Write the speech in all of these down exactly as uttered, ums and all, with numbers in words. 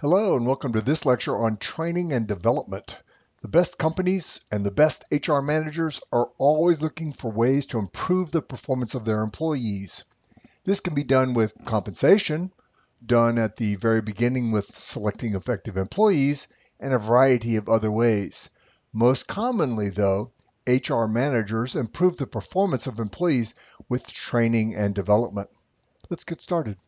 Hello and welcome to this lecture on training and development. The best companies and the best H R managers are always looking for ways to improve the performance of their employees. This can be done with compensation, done at the very beginning with selecting effective employees, and a variety of other ways. Most commonly, though, H R managers improve the performance of employees with training and development. Let's get started.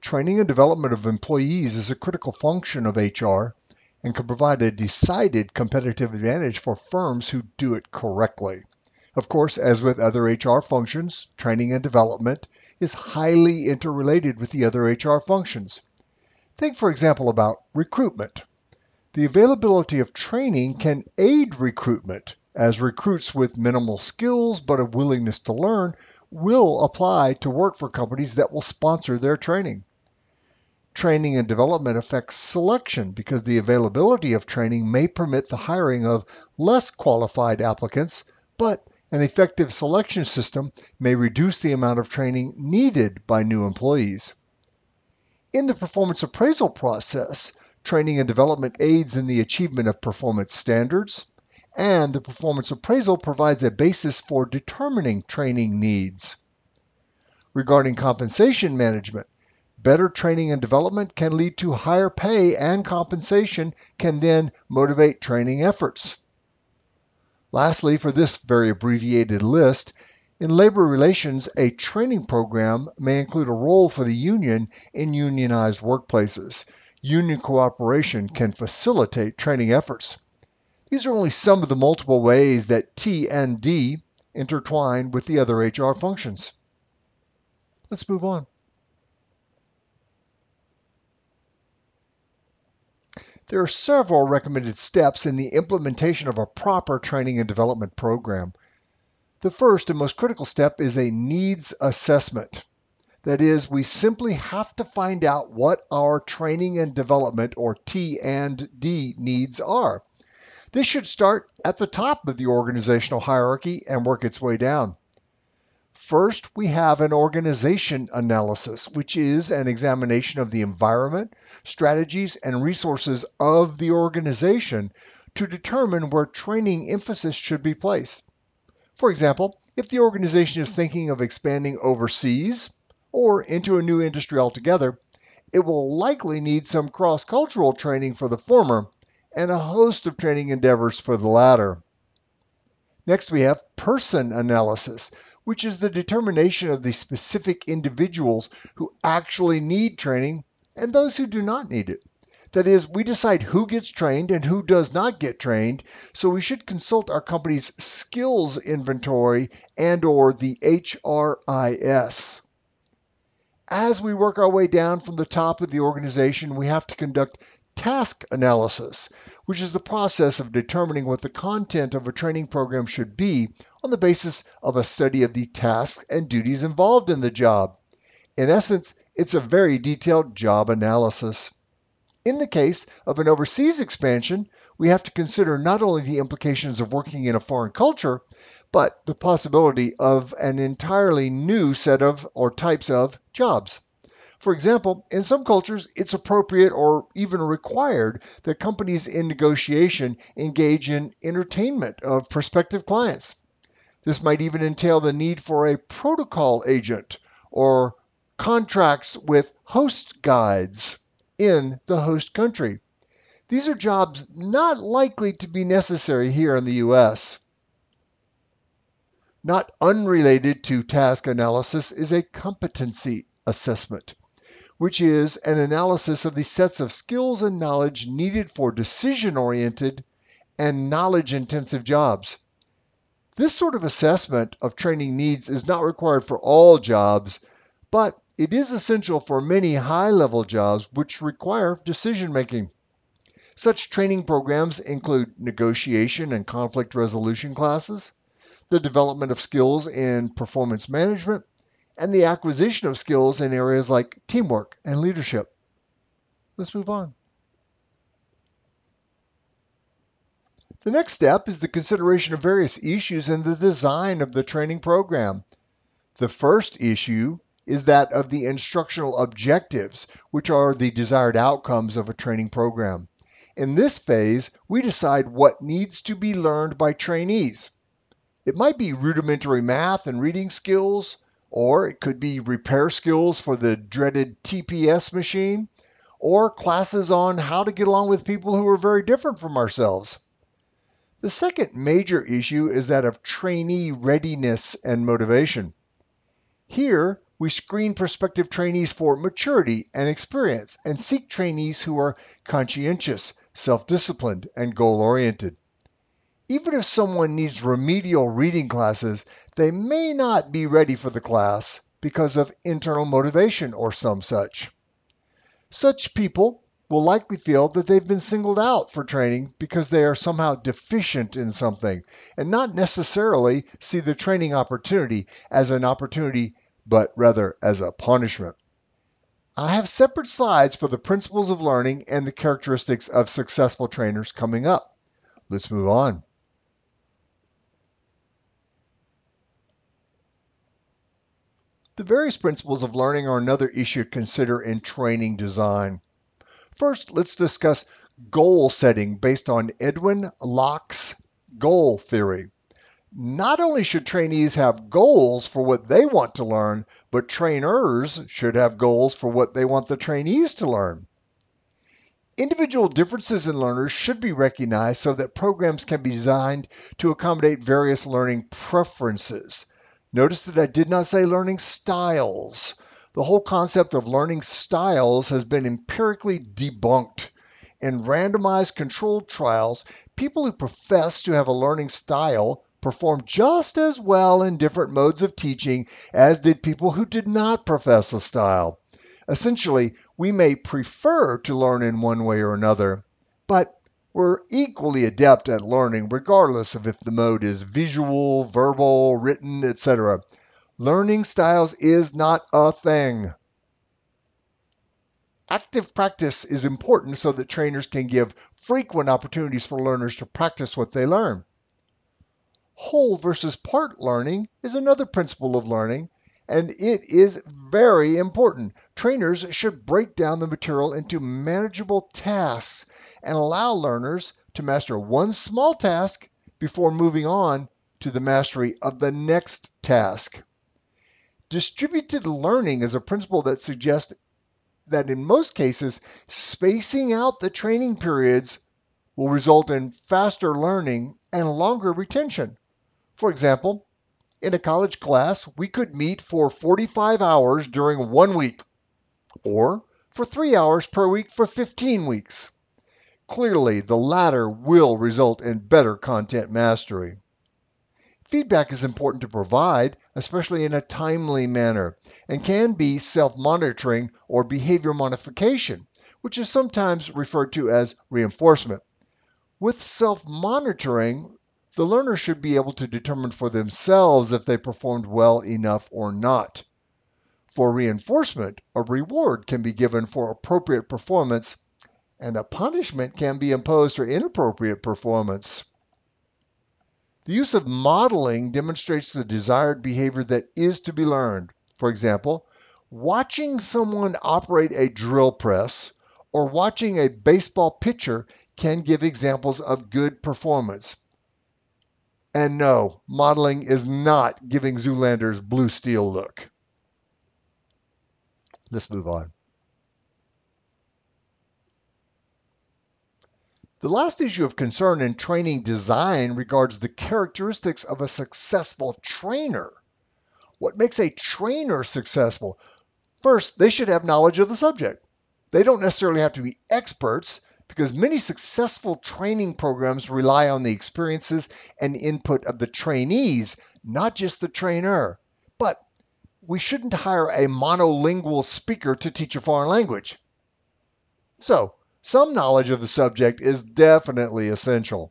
Training and development of employees is a critical function of H R and can provide a decided competitive advantage for firms who do it correctly. Of course, as with other H R functions, training and development is highly interrelated with the other H R functions. Think, for example, about recruitment. The availability of training can aid recruitment, as recruits with minimal skills but a willingness to learn will apply to work for companies that will sponsor their training. Training and development affects selection because the availability of training may permit the hiring of less qualified applicants, but an effective selection system may reduce the amount of training needed by new employees. In the performance appraisal process, training and development aids in the achievement of performance standards, and the performance appraisal provides a basis for determining training needs. Regarding compensation management, better training and development can lead to higher pay, and compensation can then motivate training efforts. Lastly, for this very abbreviated list, in labor relations, a training program may include a role for the union in unionized workplaces. Union cooperation can facilitate training efforts. These are only some of the multiple ways that T and D intertwine with the other H R functions. Let's move on. There are several recommended steps in the implementation of a proper training and development program. The first and most critical step is a needs assessment. That is, we simply have to find out what our training and development, or T and D, needs are. This should start at the top of the organizational hierarchy and work its way down. First, we have an organization analysis, which is an examination of the environment, strategies, and resources of the organization to determine where training emphasis should be placed. For example, if the organization is thinking of expanding overseas or into a new industry altogether, it will likely need some cross-cultural training for the former and a host of training endeavors for the latter. Next, we have person analysis, which is the determination of the specific individuals who actually need training and those who do not need it. That is, we decide who gets trained and who does not get trained, so we should consult our company's skills inventory and/or the H R I S. As we work our way down from the top of the organization, we have to conduct task analysis, which is the process of determining what the content of a training program should be on the basis of a study of the tasks and duties involved in the job. In essence, it's a very detailed job analysis. In the case of an overseas expansion, we have to consider not only the implications of working in a foreign culture, but the possibility of an entirely new set of or types of jobs. For example, in some cultures, it's appropriate or even required that companies in negotiation engage in entertainment of prospective clients. This might even entail the need for a protocol agent or contracts with host guides in the host country. These are jobs not likely to be necessary here in the U S Not unrelated to task analysis is a competency assessment, which is an analysis of the sets of skills and knowledge needed for decision-oriented and knowledge-intensive jobs. This sort of assessment of training needs is not required for all jobs, but it is essential for many high-level jobs which require decision-making. Such training programs include negotiation and conflict resolution classes, the development of skills in performance management, and the acquisition of skills in areas like teamwork and leadership. Let's move on. The next step is the consideration of various issues in the design of the training program. The first issue is that of the instructional objectives, which are the desired outcomes of a training program. In this phase, we decide what needs to be learned by trainees. It might be rudimentary math and reading skills, or it could be repair skills for the dreaded T P S machine, or classes on how to get along with people who are very different from ourselves. The second major issue is that of trainee readiness and motivation. Here, we screen prospective trainees for maturity and experience and seek trainees who are conscientious, self-disciplined, and goal-oriented. Even if someone needs remedial reading classes, they may not be ready for the class because of internal motivation or some such. Such people will likely feel that they've been singled out for training because they are somehow deficient in something and not necessarily see the training opportunity as an opportunity but rather as a punishment. I have separate slides for the principles of learning and the characteristics of successful trainers coming up. Let's move on. The various principles of learning are another issue to consider in training design. First, let's discuss goal setting based on Edwin Locke's goal theory. Not only should trainees have goals for what they want to learn, but trainers should have goals for what they want the trainees to learn. Individual differences in learners should be recognized so that programs can be designed to accommodate various learning preferences. Notice that I did not say learning styles. The whole concept of learning styles has been empirically debunked. In randomized controlled trials, people who profess to have a learning style performed just as well in different modes of teaching as did people who did not profess a style. Essentially, we may prefer to learn in one way or another, but we're equally adept at learning regardless of if the mode is visual, verbal, written, et cetera. Learning styles is not a thing. Active practice is important so that trainers can give frequent opportunities for learners to practice what they learn. Whole versus part learning is another principle of learning, and it is very important. Trainers should break down the material into manageable tasks and allow learners to master one small task before moving on to the mastery of the next task. Distributed learning is a principle that suggests that in most cases, spacing out the training periods will result in faster learning and longer retention. For example, in a college class, we could meet for forty-five hours during one week, or for three hours per week for fifteen weeks. Clearly, the latter will result in better content mastery. Feedback is important to provide, especially in a timely manner, and can be self-monitoring or behavior modification, which is sometimes referred to as reinforcement. With self-monitoring, the learner should be able to determine for themselves if they performed well enough or not. For reinforcement, a reward can be given for appropriate performance, and a punishment can be imposed for inappropriate performance. The use of modeling demonstrates the desired behavior that is to be learned. For example, watching someone operate a drill press or watching a baseball pitcher can give examples of good performance. And no, modeling is not giving Zoolander's blue steel look. Let's move on. The last issue of concern in training design regards the characteristics of a successful trainer. What makes a trainer successful? First, they should have knowledge of the subject. They don't necessarily have to be experts, because many successful training programs rely on the experiences and input of the trainees, not just the trainer. But we shouldn't hire a monolingual speaker to teach a foreign language. So, some knowledge of the subject is definitely essential.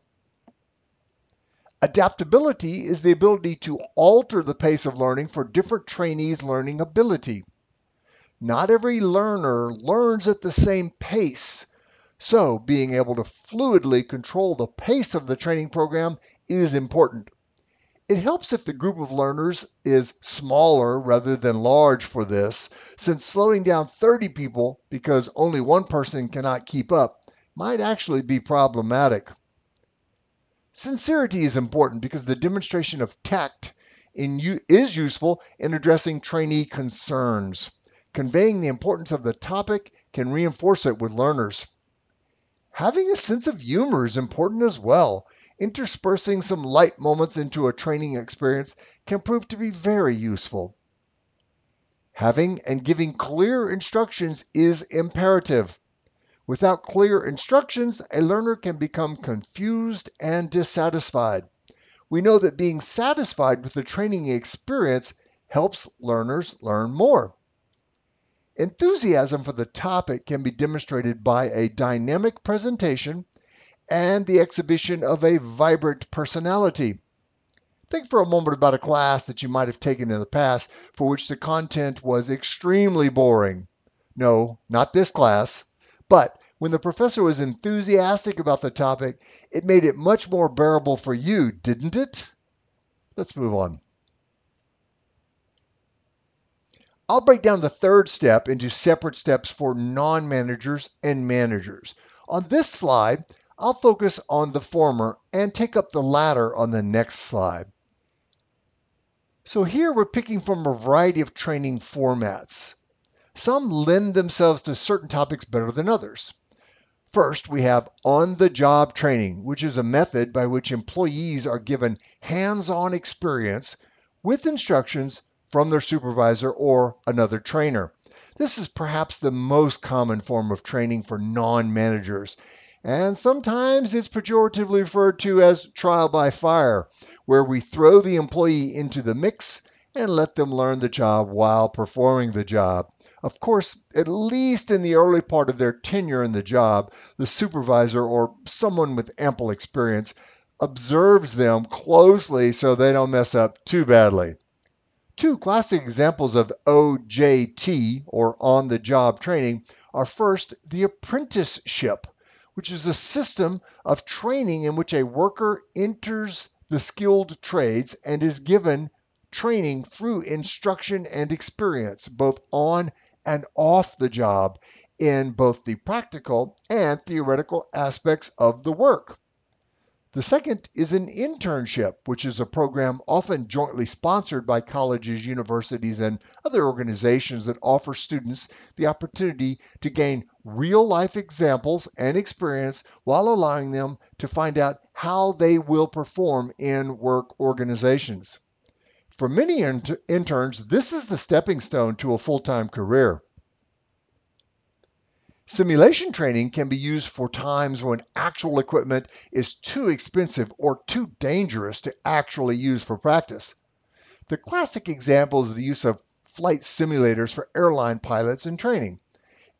Adaptability is the ability to alter the pace of learning for different trainees' learning ability. Not every learner learns at the same pace. So, being able to fluidly control the pace of the training program is important. It helps if the group of learners is smaller rather than large for this, since slowing down thirty people because only one person cannot keep up might actually be problematic. Sincerity is important because the demonstration of tact in, is useful in addressing trainee concerns. Conveying the importance of the topic can reinforce it with learners. Having a sense of humor is important as well. Interspersing some light moments into a training experience can prove to be very useful. Having and giving clear instructions is imperative. Without clear instructions, a learner can become confused and dissatisfied. We know that being satisfied with the training experience helps learners learn more. Enthusiasm for the topic can be demonstrated by a dynamic presentation and the exhibition of a vibrant personality. Think for a moment about a class that you might have taken in the past for which the content was extremely boring. No, not this class. But when the professor was enthusiastic about the topic, it made it much more bearable for you, didn't it? Let's move on. I'll break down the third step into separate steps for non-managers and managers. On this slide, I'll focus on the former and take up the latter on the next slide. So here we're picking from a variety of training formats. Some lend themselves to certain topics better than others. First, we have on-the-job training, which is a method by which employees are given hands-on experience with instructions from their supervisor or another trainer. This is perhaps the most common form of training for non-managers. And sometimes it's pejoratively referred to as trial by fire, where we throw the employee into the mix and let them learn the job while performing the job. Of course, at least in the early part of their tenure in the job, the supervisor or someone with ample experience observes them closely so they don't mess up too badly. Two classic examples of O J T, or on-the-job training, are first the apprenticeship, which is a system of training in which a worker enters the skilled trades and is given training through instruction and experience, both on and off the job, in both the practical and theoretical aspects of the work. The second is an internship, which is a program often jointly sponsored by colleges, universities, and other organizations that offer students the opportunity to gain real-life examples and experience while allowing them to find out how they will perform in work organizations. For many inter- interns, this is the stepping stone to a full-time career. Simulation training can be used for times when actual equipment is too expensive or too dangerous to actually use for practice. The classic example is the use of flight simulators for airline pilots in training.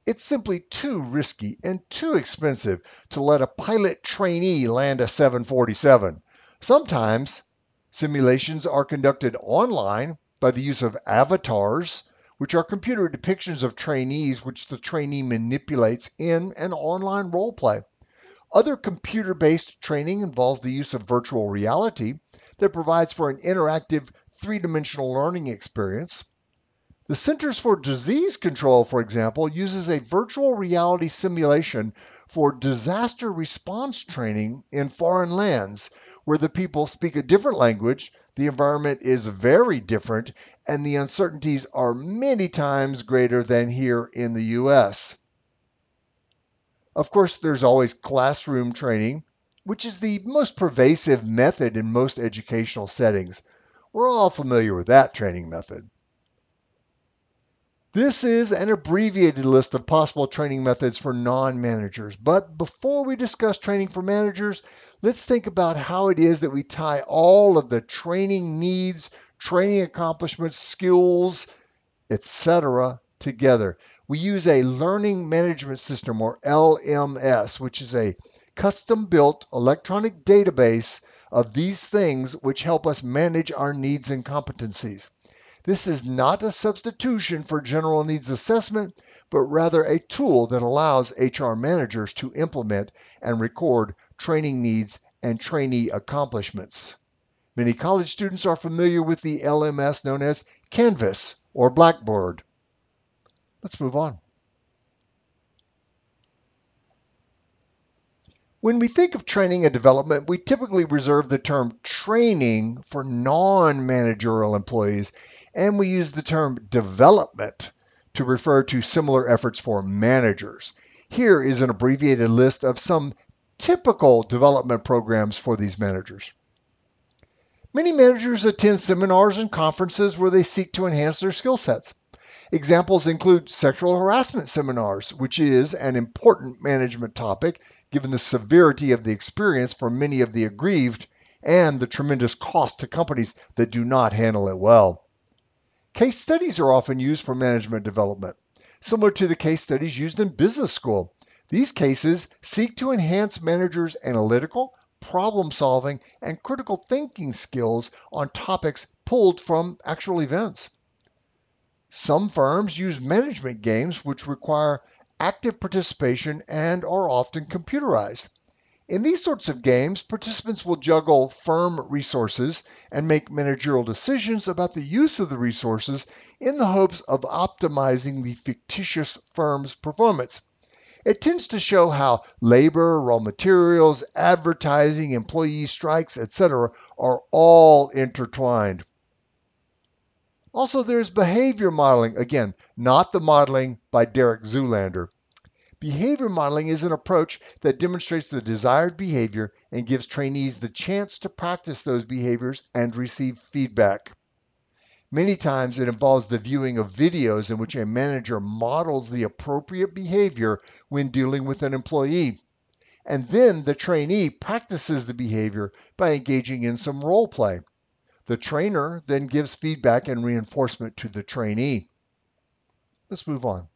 It's simply too risky and too expensive to let a pilot trainee land a seven forty-seven. Sometimes simulations are conducted online by the use of avatars, which are computer depictions of trainees which the trainee manipulates in an online role play. Other computer-based training involves the use of virtual reality that provides for an interactive three-dimensional learning experience. The Centers for Disease Control, for example, uses a virtual reality simulation for disaster response training in foreign lands, where the people speak a different language, the environment is very different, and the uncertainties are many times greater than here in the U S. Of course, there's always classroom training, which is the most pervasive method in most educational settings. We're all familiar with that training method. This is an abbreviated list of possible training methods for non-managers, but before we discuss training for managers, let's think about how it is that we tie all of the training needs, training accomplishments, skills, et cetera together. We use a learning management system, or L M S, which is a custom-built electronic database of these things which help us manage our needs and competencies. This is not a substitution for general needs assessment, but rather a tool that allows H R managers to implement and record training needs and trainee accomplishments. Many college students are familiar with the L M S known as Canvas or Blackboard. Let's move on. When we think of training and development, we typically reserve the term training for non-managerial employees, and we use the term development to refer to similar efforts for managers. Here is an abbreviated list of some typical development programs for these managers. Many managers attend seminars and conferences where they seek to enhance their skill sets. Examples include sexual harassment seminars, which is an important management topic given the severity of the experience for many of the aggrieved and the tremendous cost to companies that do not handle it well. Case studies are often used for management development, similar to the case studies used in business school. These cases seek to enhance managers' analytical, problem-solving, and critical thinking skills on topics pulled from actual events. Some firms use management games which require active participation and are often computerized. In these sorts of games, participants will juggle firm resources and make managerial decisions about the use of the resources in the hopes of optimizing the fictitious firm's performance. It tends to show how labor, raw materials, advertising, employee strikes, et cetera are all intertwined. Also, there's behavior modeling, again, not the modeling by Derek Zoolander. Behavior modeling is an approach that demonstrates the desired behavior and gives trainees the chance to practice those behaviors and receive feedback. Many times it involves the viewing of videos in which a manager models the appropriate behavior when dealing with an employee. And then the trainee practices the behavior by engaging in some role play. The trainer then gives feedback and reinforcement to the trainee. Let's move on.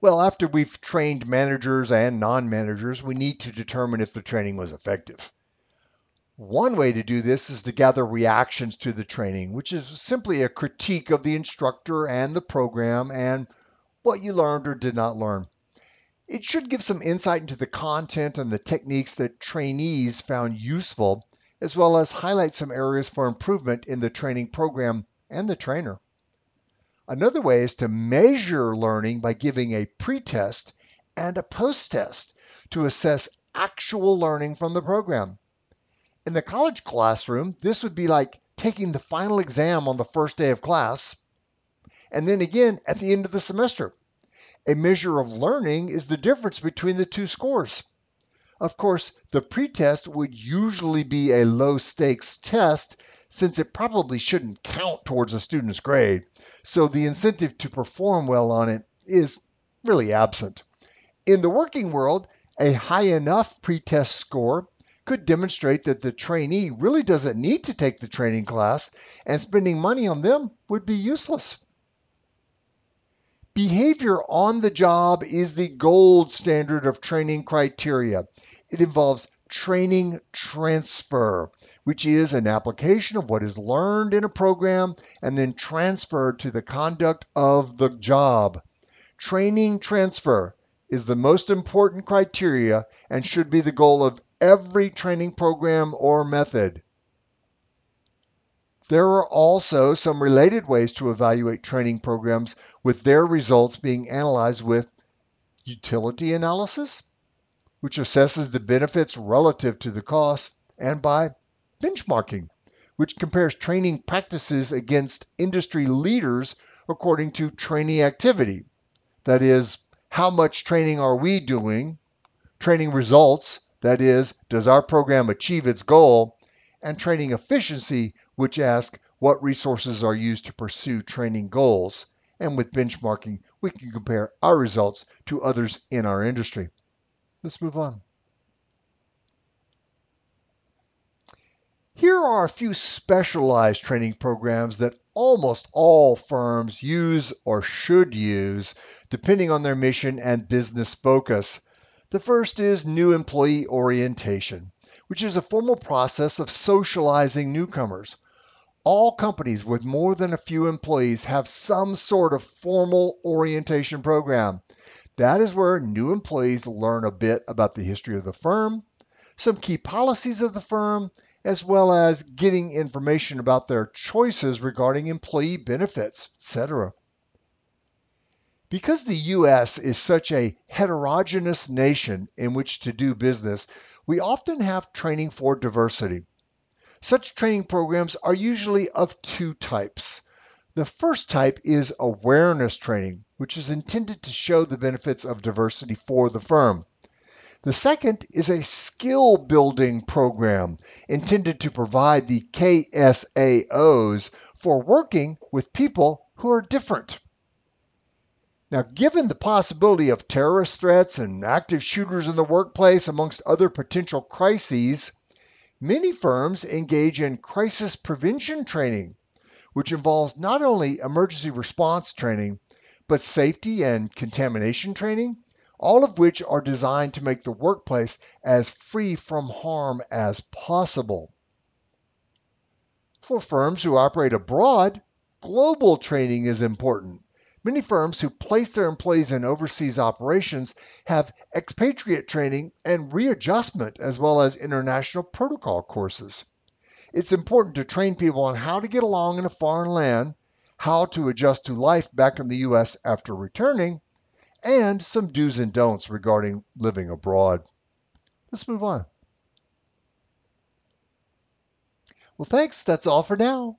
Well, after we've trained managers and non-managers, we need to determine if the training was effective. One way to do this is to gather reactions to the training, which is simply a critique of the instructor and the program and what you learned or did not learn. It should give some insight into the content and the techniques that trainees found useful, as well as highlight some areas for improvement in the training program and the trainer. Another way is to measure learning by giving a pre-test and a post-test to assess actual learning from the program. In the college classroom, this would be like taking the final exam on the first day of class, and then again at the end of the semester. A measure of learning is the difference between the two scores. Of course, the pretest would usually be a low-stakes test since it probably shouldn't count towards a student's grade, so the incentive to perform well on it is really absent. In the working world, a high enough pretest score could demonstrate that the trainee really doesn't need to take the training class, and spending money on them would be useless. Behavior on the job is the gold standard of training criteria. It involves training transfer, which is an application of what is learned in a program and then transferred to the conduct of the job. Training transfer is the most important criteria and should be the goal of every training program or method. There are also some related ways to evaluate training programs, with their results being analyzed with utility analysis, which assesses the benefits relative to the cost, and by benchmarking, which compares training practices against industry leaders according to trainee activity. That is, how much training are we doing, training results, that is, does our program achieve its goal, and training efficiency, which asks what resources are used to pursue training goals. And with benchmarking, we can compare our results to others in our industry. Let's move on. Here are a few specialized training programs that almost all firms use or should use, depending on their mission and business focus. The first is new employee orientation, which is a formal process of socializing newcomers. All companies with more than a few employees have some sort of formal orientation program. That is where new employees learn a bit about the history of the firm, some key policies of the firm, as well as getting information about their choices regarding employee benefits, et cetera. Because the U S is such a heterogeneous nation in which to do business, we often have training for diversity. Such training programs are usually of two types. The first type is awareness training, which is intended to show the benefits of diversity for the firm. The second is a skill-building program intended to provide the K S A Os for working with people who are different. Now, given the possibility of terrorist threats and active shooters in the workplace, amongst other potential crises, many firms engage in crisis prevention training, which involves not only emergency response training, but safety and contamination training, all of which are designed to make the workplace as free from harm as possible. For firms who operate abroad, global training is important. Many firms who place their employees in overseas operations have expatriate training and readjustment as well as international protocol courses. It's important to train people on how to get along in a foreign land, how to adjust to life back in the U S after returning, and some do's and don'ts regarding living abroad. Let's move on. Well, thanks. That's all for now.